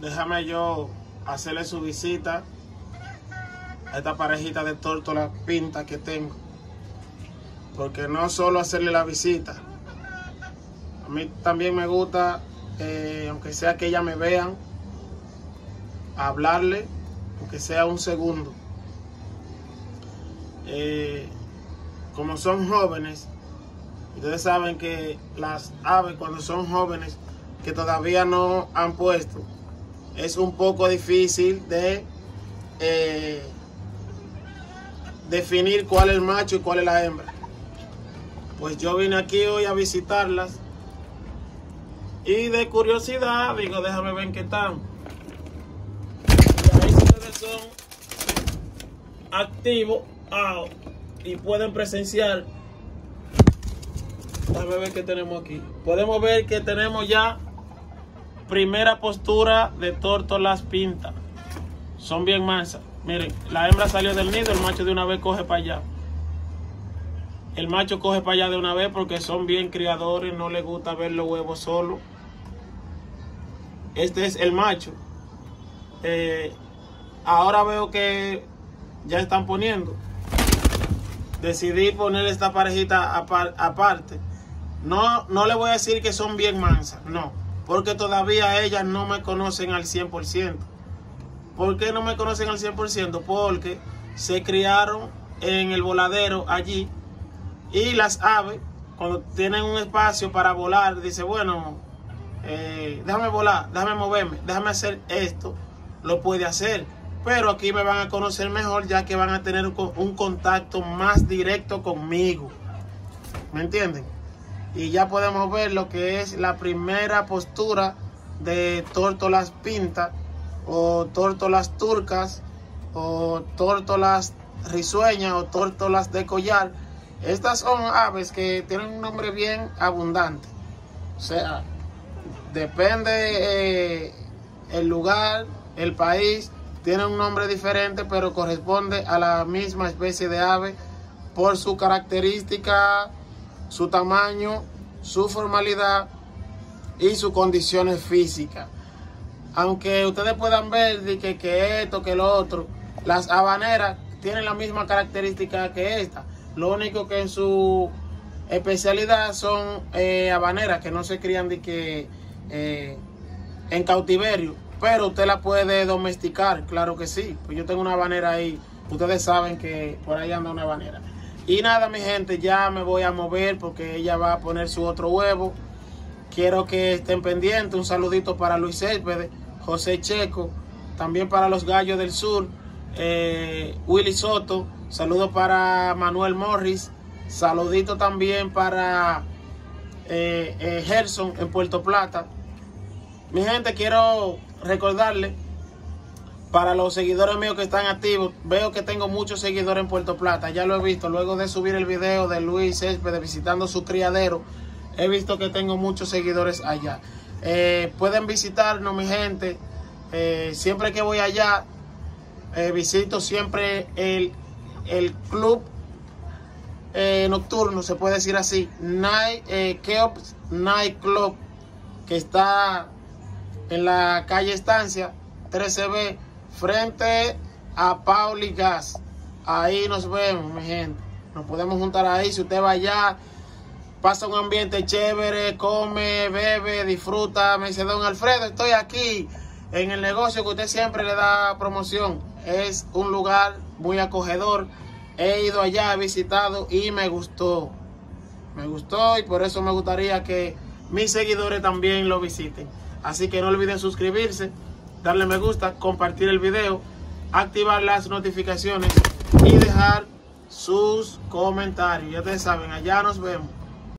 Déjame yo hacerle su visita a esta parejita de tórtola pinta que tengo. Porque no solo hacerle la visita, a mí también me gusta, aunque sea que ellas me vean, hablarle, aunque sea un segundo. Como son jóvenes, ustedes saben que las aves cuando son jóvenes, que todavía no han puesto, es un poco difícil de definir cuál es el macho y cuál es la hembra. Pues yo vine aquí hoy a visitarlas y de curiosidad digo, déjame ver qué están. Y ahí ustedes son activos y pueden presenciar. Déjame ver qué tenemos aquí. Podemos ver que tenemos ya primera postura de tórtolas pinta. Son bien mansas. Miren, la hembra salió del nido, el macho de una vez coge para allá. El macho coge para allá de una vez porque son bien criadores, no les gusta ver los huevos solos. Este es el macho. Ahora veo que ya están poniendo. Decidí poner esta parejita aparte. No le voy a decir que son bien mansas, no. Porque todavía ellas no me conocen al 100%. ¿Por qué no me conocen al 100%? Porque se criaron en el voladero allí. Y las aves, cuando tienen un espacio para volar, dicen, bueno, déjame volar, déjame moverme, déjame hacer esto. Lo puede hacer. Pero aquí me van a conocer mejor, ya que van a tener un contacto más directo conmigo. ¿Me entienden? Y ya podemos ver lo que es la primera postura de tórtolas pinta, o tórtolas turcas, o tórtolas risueñas, o tórtolas de collar. Estas son aves que tienen un nombre bien abundante. O sea, depende el lugar, el país, tienen un nombre diferente, pero corresponde a la misma especie de ave por su característica, su tamaño, su formalidad y sus condiciones físicas. Aunque ustedes puedan ver de que esto, que lo otro, las habaneras tienen la misma característica que esta. Lo único que en su especialidad son habaneras que no se crían de que, en cautiverio. Pero usted la puede domesticar, claro que sí. Pues yo tengo una habanera ahí. Ustedes saben que por ahí anda una habanera. Y nada, mi gente, ya me voy a mover porque ella va a poner su otro huevo. Quiero que estén pendientes. Un saludito para Luis Céspedes, José Checo. También para los gallos del sur. Willy Soto. Saludos para Manuel Morris. Saludito también para Gerson en Puerto Plata. Mi gente, quiero recordarle para los seguidores míos que están activos. Veo que tengo muchos seguidores en Puerto Plata, ya lo he visto, luego de subir el video de Luis Céspedes visitando su criadero, he visto que tengo muchos seguidores allá. Pueden visitarnos, mi gente. Siempre que voy allá, visito siempre el club nocturno, se puede decir así, Keops Night Club, que está en la calle Estancia 13B, frente a Pauli Gas. Ahí nos vemos, mi gente. Nos podemos juntar ahí. Si usted va allá, pasa un ambiente chévere, come, bebe, disfruta. Me dice, don Alfredo, estoy aquí en el negocio que usted siempre le da promoción. Es un lugar muy acogedor. He ido allá, he visitado y me gustó. Me gustó y por eso me gustaría que mis seguidores también lo visiten. Así que no olviden suscribirse, darle me gusta, compartir el video, activar las notificaciones y dejar sus comentarios. Ya ustedes saben, allá nos vemos.